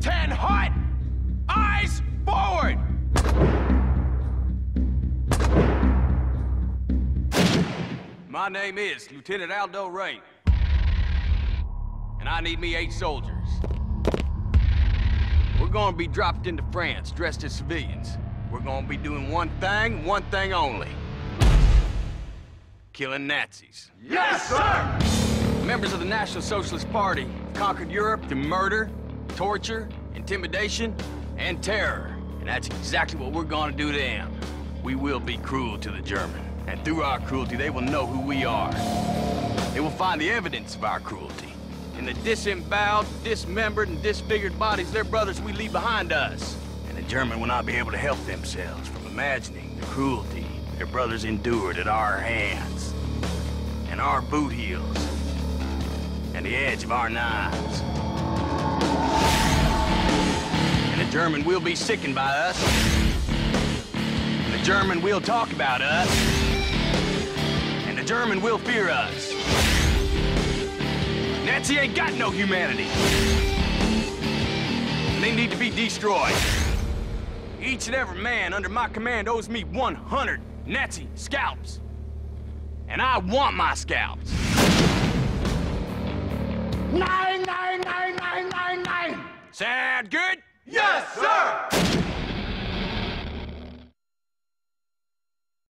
10 hut! Eyes forward! My name is Lieutenant Aldo Ray. And I need me 8 soldiers. We're gonna be dropped into France dressed as civilians. We're gonna be doing one thing only. Killing Nazis. Yes, sir! Members of the National Socialist Party conquered Europe through murder, torture, intimidation, and terror. And that's exactly what we're gonna do to them. We will be cruel to the German. And through our cruelty, they will know who we are. They will find the evidence of our cruelty in the disemboweled, dismembered, and disfigured bodies their brothers we leave behind us. And the German will not be able to help themselves from imagining the cruelty their brothers endured at our hands, and our boot heels, and the edge of our knives. And the German will be sickened by us. And the German will talk about us. And the German will fear us. Nazi ain't got no humanity. And they need to be destroyed. Each and every man under my command owes me 100 Nazi scalps. And I want my scalps. Nine, nine, nine, nine, nine, nine. Sound good? Yes, sir!